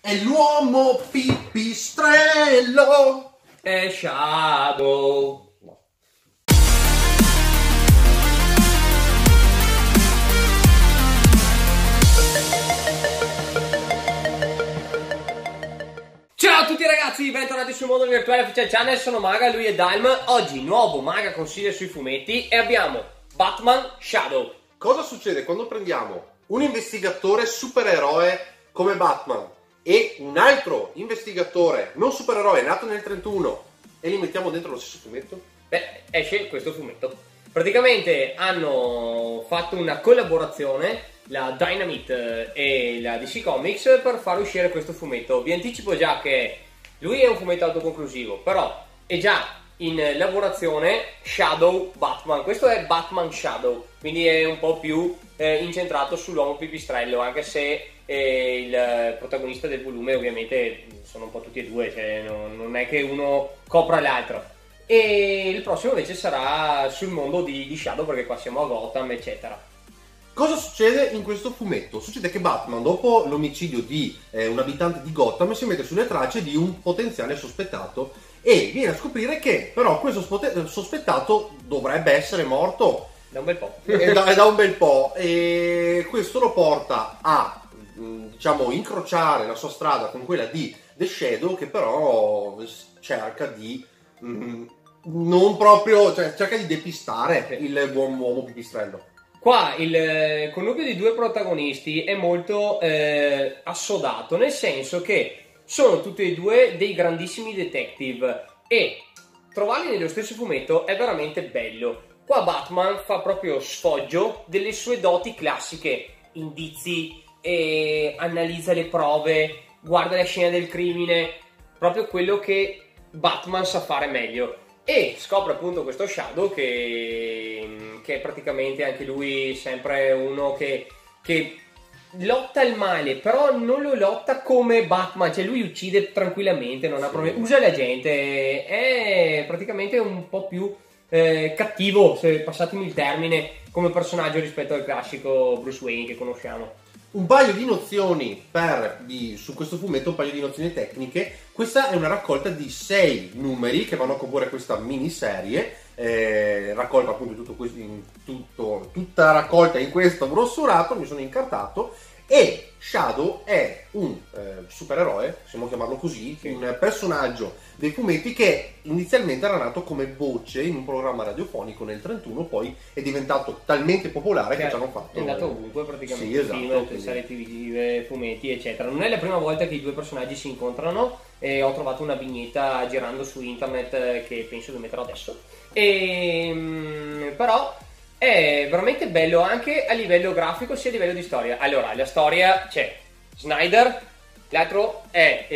È l'uomo pipistrello. È Shadow. Ciao a tutti ragazzi, bentornati sul mondo virtuale Official Channel, sono Maga, lui è Dalm. Oggi nuovo Maga consiglio sui fumetti e abbiamo Batman Shadow. Cosa succede quando prendiamo un investigatore supereroe come Batman e un altro investigatore non supereroe nato nel 31 e li mettiamo dentro lo stesso fumetto? Beh, esce questo fumetto. Praticamente hanno fatto una collaborazione la Dynamite e la DC Comics per far uscire questo fumetto. Vi anticipo già che lui è un fumetto autoconclusivo, però è già in lavorazione Shadow Batman. Questo è Batman Shadow, quindi è un po' più incentrato sull'uomo pipistrello, anche se il protagonista del volume ovviamente sono un po' tutti e due, cioè non è che uno copra l'altro. E il prossimo invece sarà sul mondo di Shadow, perché qua siamo a Gotham eccetera. Cosa succede in questo fumetto? Succede che Batman, dopo l'omicidio di un abitante di Gotham, si mette sulle tracce di un potenziale sospettato e viene a scoprire che però questo sospettato dovrebbe essere morto da un bel po'. E questo lo porta a, diciamo, incrociare la sua strada con quella di The Shadow, che però cerca di... non proprio... cioè cerca di depistare il buon uomo pipistrello. Qua il connubio di due protagonisti è molto assodato, nel senso che sono tutti e due dei grandissimi detective e trovarli nello stesso fumetto è veramente bello. Qua Batman fa proprio sfoggio delle sue doti classiche, indizi, analizza le prove, guarda la scena del crimine, proprio quello che Batman sa fare meglio. E scopre appunto questo Shadow che è praticamente anche lui sempre uno che lotta il male, però non lo lotta come Batman, cioè lui uccide tranquillamente, non ha problemi, usa la gente, è praticamente un po' più cattivo, se passatemi il termine, come personaggio rispetto al classico Bruce Wayne che conosciamo. Un paio di nozioni su questo fumetto, un paio di nozioni tecniche. Questa è una raccolta di 6 numeri che vanno a comporre questa miniserie, raccolta appunto tutta raccolta in questo brossurato. Mi sono incartato e Shadow è un supereroe, possiamo chiamarlo così, un personaggio dei fumetti che inizialmente era nato come voce in un programma radiofonico nel 31, poi è diventato talmente popolare che ci hanno fatto... è andato ovunque praticamente, sì, esatto, film, serie TV, fumetti eccetera. Non è la prima volta che i due personaggi si incontrano e ho trovato una vignetta girando su internet che penso di metterò adesso però è veramente bello anche a livello grafico sia a livello di storia. Allora, la storia c'è Snyder, l'altro è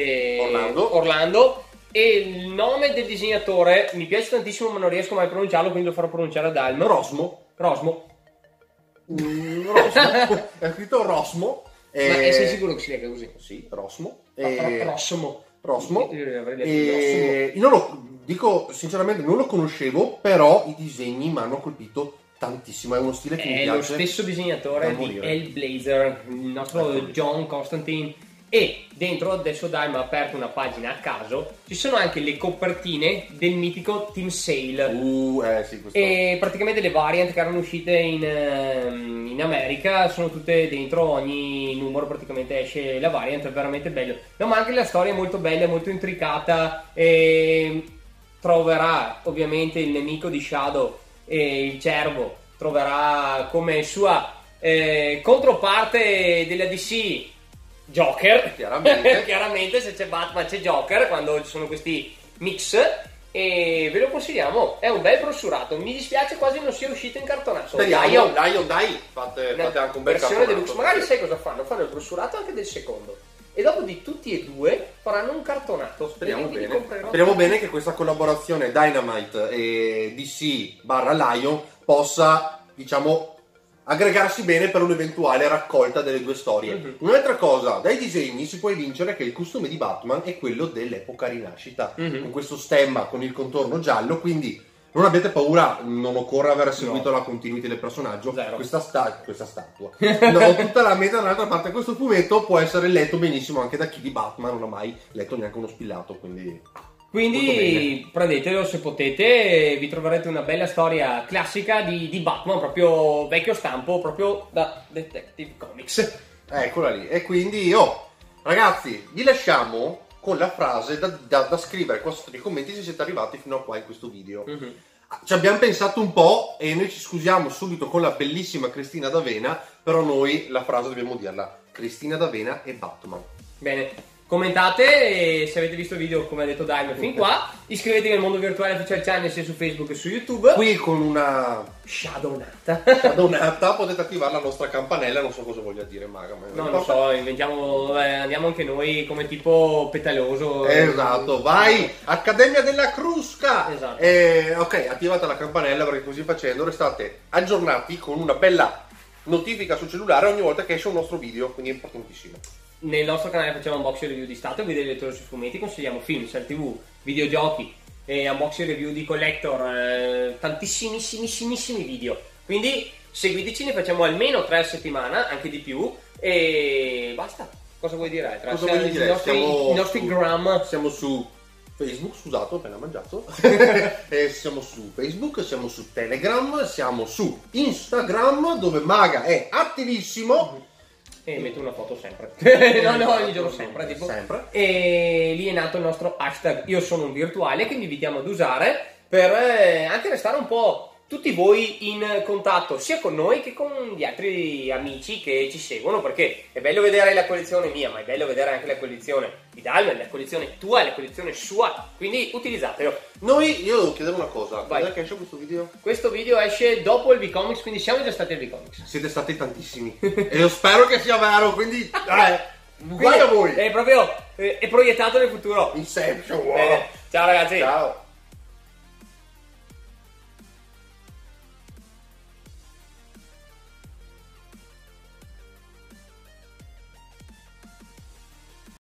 Orlando e il nome del disegnatore mi piace tantissimo ma non riesco mai a pronunciarlo, quindi lo farò pronunciare ad Alma. Rosmo. È scritto Rosmo. Ma sei sicuro che si legga così? Sì, Rosmo. Rosmo. Io lo dico sinceramente, non lo conoscevo, però i disegni mi hanno colpito tantissimo, è uno stile che mi piace. È lo stesso disegnatore di Hellblazer, il nostro John Constantine. E dentro adesso Dime ha aperto una pagina a caso, ci sono anche le copertine del mitico Team Sale sì, e praticamente le variant che erano uscite in America sono tutte dentro, ogni numero praticamente esce la variant, è veramente bello. No, ma anche la storia è molto bella, è molto intricata e troverà ovviamente il nemico di Shadow, e il Cervo troverà come sua controparte della DC Joker, chiaramente. Chiaramente se c'è Batman c'è Joker, quando ci sono questi mix, e ve lo consigliamo, è un bel brossurato. Mi dispiace quasi non sia uscito in cartonato. Dai, fate anche un bel versione deluxe, magari sai cosa fanno? Fanno il brossurato anche del secondo e dopo di tutti e due faranno un cartonato. Speriamo bene che questa collaborazione Dynamite e DC/Lion possa, diciamo, aggregarsi bene per un'eventuale raccolta delle due storie. Un'altra cosa, dai disegni si può evincere che il costume di Batman è quello dell'epoca Rinascita, con questo stemma, con il contorno giallo, quindi Non abbiate paura, non occorre aver seguito la continuity del personaggio. Questa statua no, tutta la meta dall'altra parte. Questo fumetto può essere letto benissimo anche da chi di Batman non ha mai letto neanche uno spillato, quindi prendetelo se potete, vi troverete una bella storia classica di Batman, proprio vecchio stampo, proprio da Detective Comics. Eccola lì. E quindi, ragazzi, vi lasciamo con la frase da scrivere qua sotto nei commenti se siete arrivati fino a qua in questo video. Ci abbiamo pensato un po' e noi ci scusiamo subito con la bellissima Cristina d'Avena, però noi la frase dobbiamo dirla: Cristina d'Avena e Batman. Bene. Commentate e se avete visto il video, come ha detto Daimon, fin qua. Iscrivetevi al mondo virtuale official channel sia su Facebook che su YouTube. Qui con una shadownata potete attivare la nostra campanella. Non so cosa voglia dire, maga. Ma no, non so, inventiamo, andiamo anche noi come tipo petaloso. Esatto, vai! Accademia della Crusca! Esatto. Ok, attivate la campanella perché così facendo restate aggiornati con una bella notifica sul cellulare ogni volta che esce un nostro video, quindi è importantissimo. Nel nostro canale facciamo unboxing review di statua, video di lettura sui fumetti, consigliamo film, serie tv, videogiochi, unboxing review di collector, tantissimissimissimi video. Quindi seguiteci, ne facciamo almeno 3 a settimana, anche di più, e basta. Cosa vuoi dire altro? I nostri gram. Siamo su Facebook, scusate, ho appena mangiato. Siamo su Facebook, siamo su Telegram, siamo su Instagram, dove Maga è attivissimo. E metto una foto sempre. Ogni giorno sempre, tipo. Sempre. E lì è nato il nostro hashtag Io sono un virtuale, che vi invitiamo ad usare per anche restare un po' tutti voi in contatto sia con noi che con gli altri amici che ci seguono, perché è bello vedere la collezione mia, ma è bello vedere anche la collezione di Dalman, la collezione tua, la collezione sua, quindi utilizzatelo. Io devo chiedere una cosa: quando è che esce questo video? Questo video esce dopo il V-Comics, quindi siamo già stati al V-Comics. Siete stati tantissimi e io spero che sia vero, quindi guarda voi! È proiettato nel futuro. Inception, wow. Ciao ragazzi! Ciao!